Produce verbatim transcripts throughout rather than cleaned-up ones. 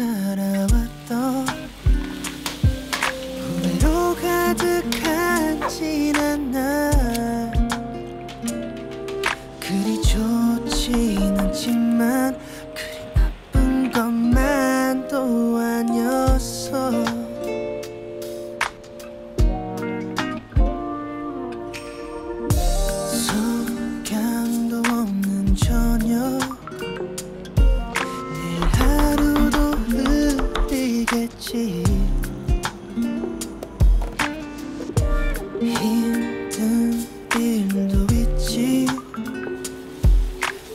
사랑스러웠던 후회로 가득한 지난 날 그리 좋진 않지만 그리 나쁜 것만 또 아니었어. 성향도 없는 저녁 힘든 일도 있지.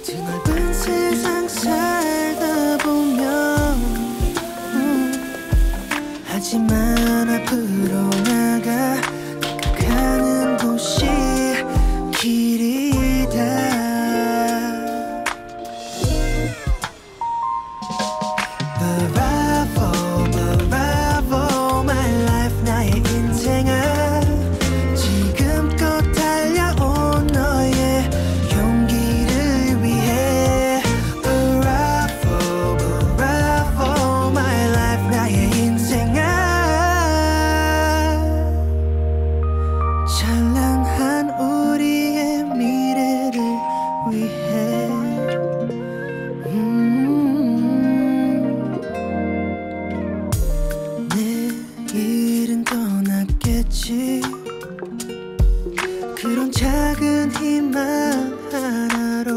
드넓은 세상 살다 보면 음 하지만 앞으로 나가 내가 가는 곳이 길이다. The 찬란한 우리의 미래를 위해 음 내일은 떠났겠지. 그런 작은 희망 하나로